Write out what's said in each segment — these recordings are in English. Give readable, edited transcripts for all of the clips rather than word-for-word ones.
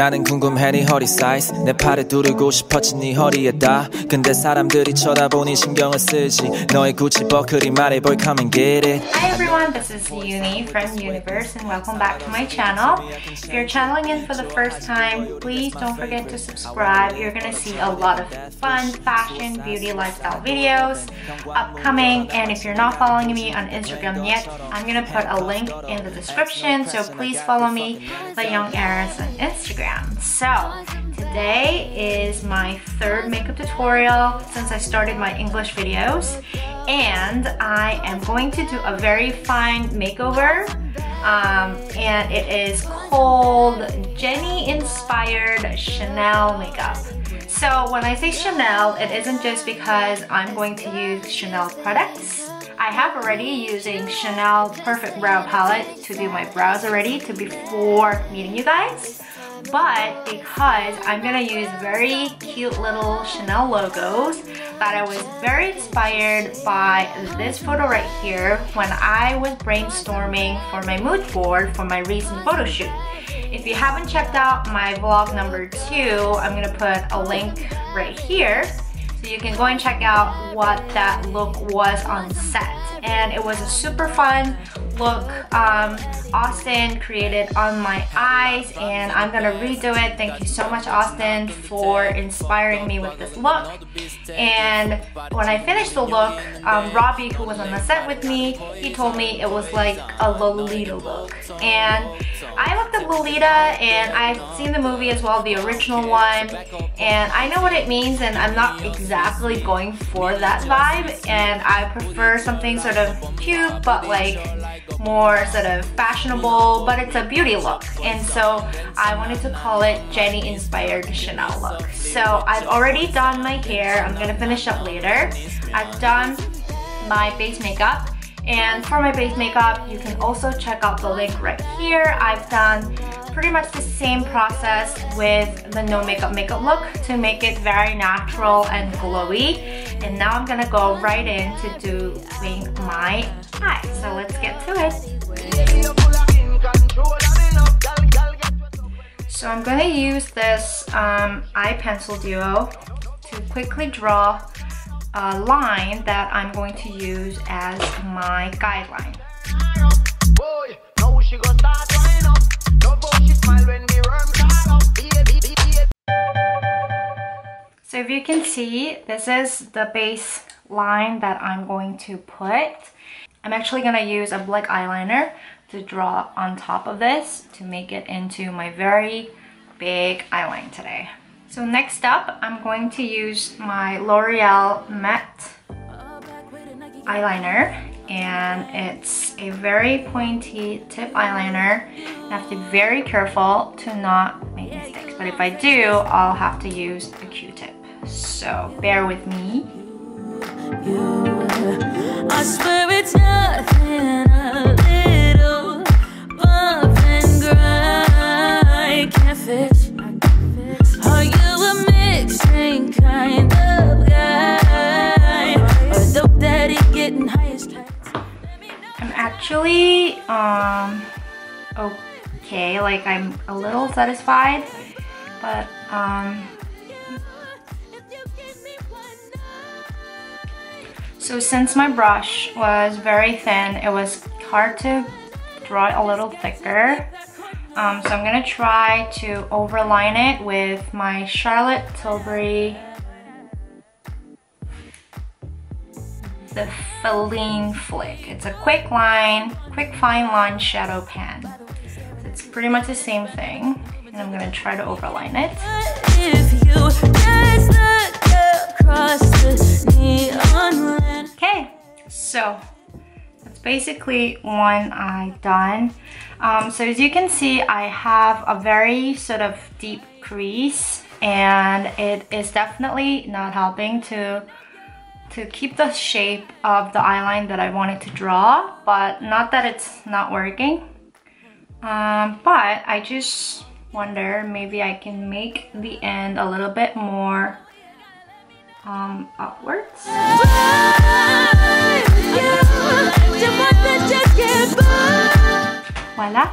나는 궁금해 네 허리 사이즈 내 팔에 두르고 싶었지 네 허리에 다 근데 사람들이 쳐다보니 신경을 쓰지 너의 구찌 버클이 말해볼 come and get it Hi everyone, this is Uni from Universe and welcome back to my channel. If you're channeling in for the first time, please don't forget to subscribe. You're gonna see a lot of fun fashion, beauty, lifestyle videos upcoming, and if you're not following me on Instagram yet, I'm gonna put a link in the description, so please follow me, The Young Heiress, on Instagram. So today is my third makeup tutorial since I started my English videos, and I am going to do a very fine makeover. And it is called Jennie inspired Chanel makeup. So when I say Chanel, it isn't just because I'm going to use Chanel products. I have already using Chanel Perfect Brow Palette to do my brows already to before meeting you guys. But because I'm gonna use very cute little Chanel logos that I was very inspired by this photo right here when I was brainstorming for my mood board for my recent photo shoot. If you haven't checked out my vlog number 2, I'm gonna put a link right here so you can go and check out what that look was on set. And it was a super fun look. Austin created on my eyes, and I'm gonna redo it. Thank you so much, Austin, for inspiring me with this look. And when I finished the look, Robbie, who was on the set with me, he told me it was like a Lolita look. And I looked at Lolita, and I've seen the movie as well, the original one, and I know what it means, and I'm not exactly going for that vibe, and I prefer something sort of cute but like more sort of fashionable, but it's a beauty look, and so I wanted to call it Jennie inspired Chanel look. So I've already done my hair, I'm gonna finish up later. I've done my base makeup, and for my base makeup you can also check out the link right here. I've done pretty much the same process with the no makeup makeup look to make it very natural and glowy, and now I'm gonna go right in to doing my eyes, so let's get to it. So I'm gonna use this eye pencil duo to quickly draw a line that I'm going to use as my guideline. So if you can see, this is the base line that I'm going to put. I'm actually going to use a black eyeliner to draw on top of this to make it into my very big eyeline today. So next up, I'm going to use my L'Oreal Matte eyeliner, and it's a very pointy tip eyeliner. I have to be very careful to not make mistakes, but if I do, I'll have to use a Q-tip. So bear with me. I swear it's nothing, a little bump and grind. Can't fit. Are you a mixing kind of guy? Or the daddy getting highest time? I'm actually okay, like I'm a little satisfied, but so since my brush was very thin, it was hard to draw it a little thicker. So I'm gonna try to overline it with my Charlotte Tilbury, the Feline Flick. It's a quick line, quick fine line shadow pan. So it's pretty much the same thing, and I'm gonna try to overline it. Okay, so that's basically one eye done. So as you can see, I have a very sort of deep crease, and it is definitely not helping to keep the shape of the eyeline that I wanted to draw, but not that it's not working. But I just wonder, maybe I can make the end a little bit more upwards. Voila!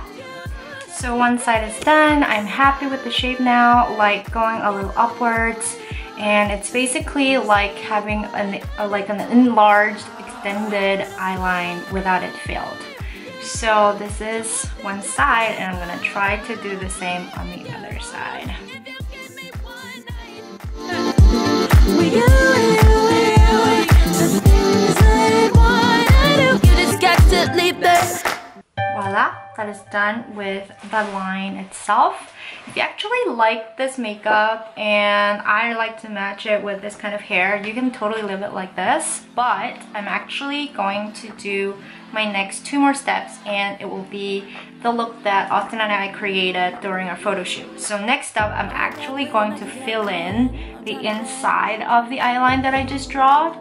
So one side is done. I'm happy with the shape now, like going a little upwards, and it's basically like having an enlarged, extended eye line without it filled. So this is one side, and I'm gonna try to do the same on the other side. Voila, that is done with the line itself. If you actually like this makeup, and I like to match it with this kind of hair, you can totally leave it like this, but I'm actually going to do my next 2 more steps, and it will be the look that Austin and I created during our photo shoot. So next up, I'm actually going to fill in the inside of the eyeline that I just drew.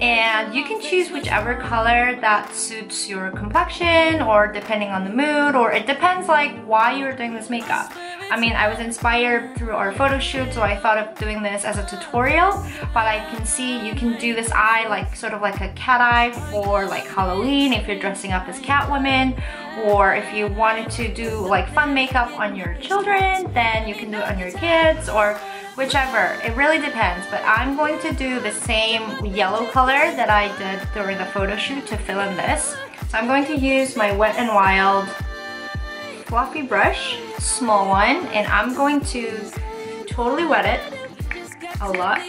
And you can choose whichever color that suits your complexion, or depending on the mood, or it depends like why you're doing this makeup. I mean, I was inspired through our photo shoot, so I thought of doing this as a tutorial, but I can see you can do this eye like sort of like a cat eye for like Halloween if you're dressing up as Catwoman, or if you wanted to do like fun makeup on your children, then you can do it on your kids, or whichever. It really depends, but I'm going to do the same yellow color that I did during the photo shoot to fill in this. So I'm going to use my Wet n Wild fluffy brush, small one, and I'm going to totally wet it a lot.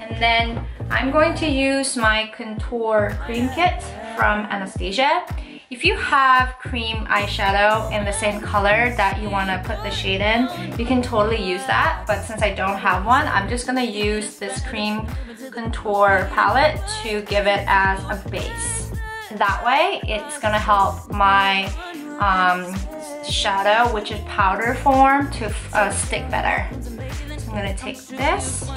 And then I'm going to use my contour cream kit from Anastasia. If you have cream eyeshadow in the same color that you want to put the shade in, you can totally use that, but since I don't have one, I'm just going to use this cream contour palette to give it as a base. That way it's going to help my shadow, which is powder form, to stick better. So I'm going to take this,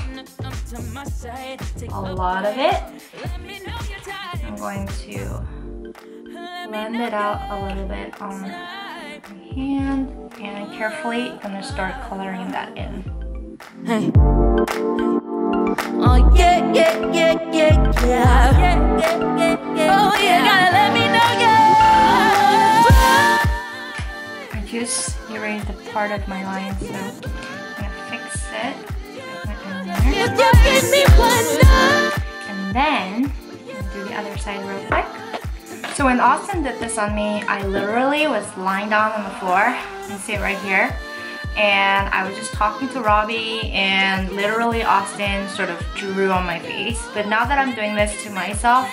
a lot of it, I'm going to blend it out a little bit on my hand, and carefully I'm gonna start coloring that in. Hey. Oh yeah, yeah, yeah, yeah, yeah, yeah, yeah, yeah, yeah. Oh yeah, gotta let me know, yeah. I just erased a part of my line, so I'm gonna fix it. And then I'm gonna do the other side real quick. So when Austin did this on me, I literally was lying down on the floor, you can see it right here, and I was just talking to Robbie, and literally Austin sort of drew on my face. But now that I'm doing this to myself,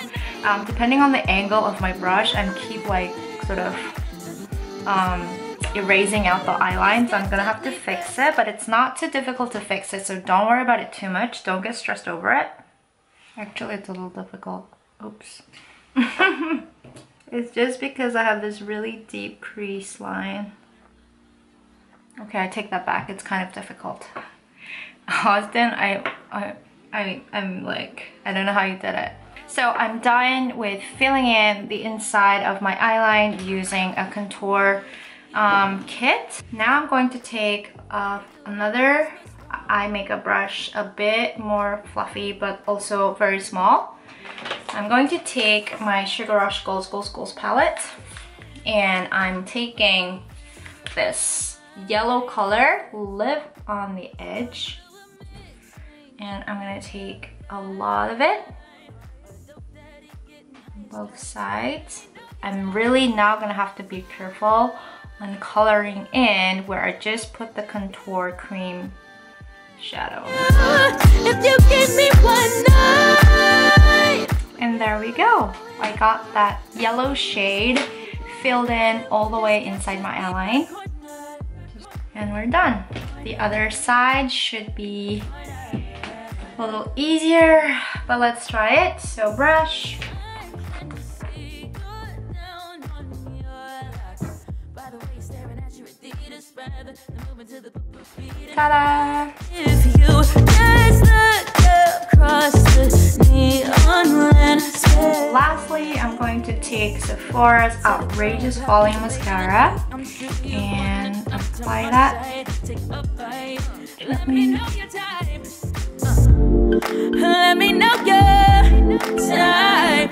depending on the angle of my brush, I keep like sort of erasing out the eyeline, so I'm gonna have to fix it, but it's not too difficult to fix it, so don't worry about it too much, don't get stressed over it. Actually, it's a little difficult, oops. It's just because I have this really deep crease line. Okay, I take that back. It's kind of difficult. Austin, I'm like, I don't know how you did it. So I'm done with filling in the inside of my eyeline using a contour kit. Now I'm going to take another eye makeup brush, a bit more fluffy, but also very small. I'm going to take my Sugar Rush Golds palette, and I'm taking this yellow color, Live on the Edge, and I'm going to take a lot of it, both sides. I'm really now going to have to be careful on coloring in where I just put the contour cream shadow. If you give me one night. And there we go. I got that yellow shade filled in all the way inside my eyeline. And we're done. The other side should be a little easier, but let's try it. So brush. Ta-da! If you just look across the neon landscape. Lastly, I'm going to take Sephora's Outrageous Volume Mascara and apply that. Let me know your time. Let me know your time.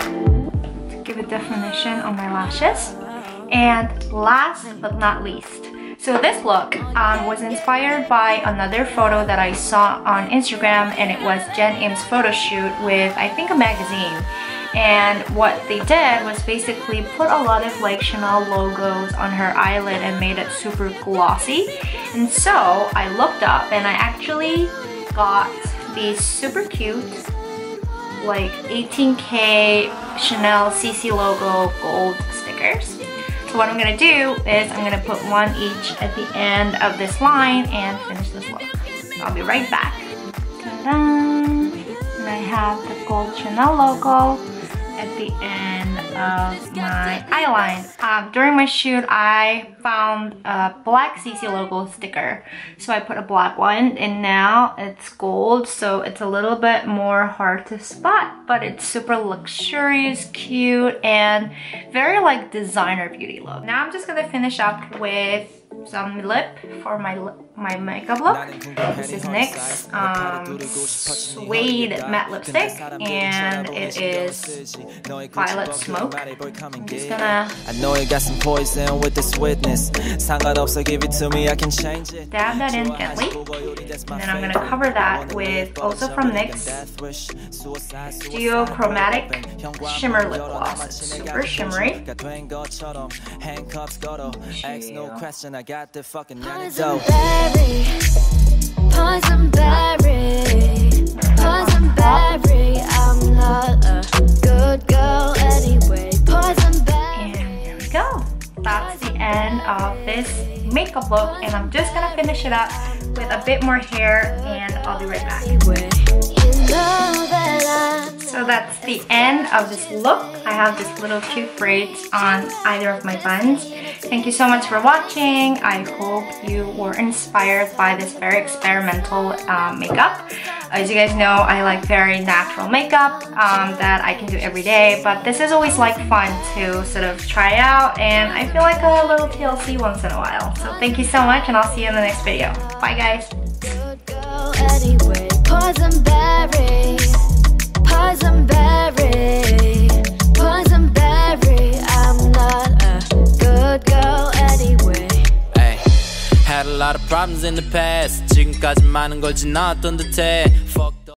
To give the definition on my lashes. And last but not least, so this look was inspired by another photo that I saw on Instagram, and it was Jen Im's photo shoot with, I think, a magazine. And what they did was basically put a lot of like Chanel logos on her eyelid and made it super glossy. And so I looked up and I actually got these super cute like 18K Chanel CC logo gold stickers. So what I'm gonna do is I'm gonna put one each at the end of this line and finish this look. So I'll be right back. Ta-da! And I have the gold Chanel logo at the end of my eyeline. During my shoot, I found a black CC logo sticker, so I put a black one, and now it's gold, so it's a little bit more hard to spot, but it's super luxurious, cute, and very like designer beauty look. Now I'm just gonna finish up with some lip for my makeup look. This is NYX suede matte lipstick, and it is Violet Smoke. I'm just gonna dab that in gently, and then I'm gonna cover that with, also from NYX, Geochromatic Shimmer Lip Gloss. It's super shimmery. Got the fucking Poison Berry, I'm not a good girl anyway. Poison Berry. And there we go. That's the end of this makeup look, and I'm just gonna finish it up with a bit more hair, and I'll be right back. So that's the end of this look. I have this little cute braids on either of my buns. Thank you so much for watching. I hope you were inspired by this very experimental makeup. As you guys know, I like very natural makeup that I can do every day, but this is always like fun to sort of try out, and I feel like a little TLC once in a while. So thank you so much, and I'll see you in the next video. Bye guys. Good girl anyway. Poison Berry, I'm not good girl anyway. Hey, had a lot of problems in the past. 지금까지 많은 걸 지나왔던 듯해. Fuck.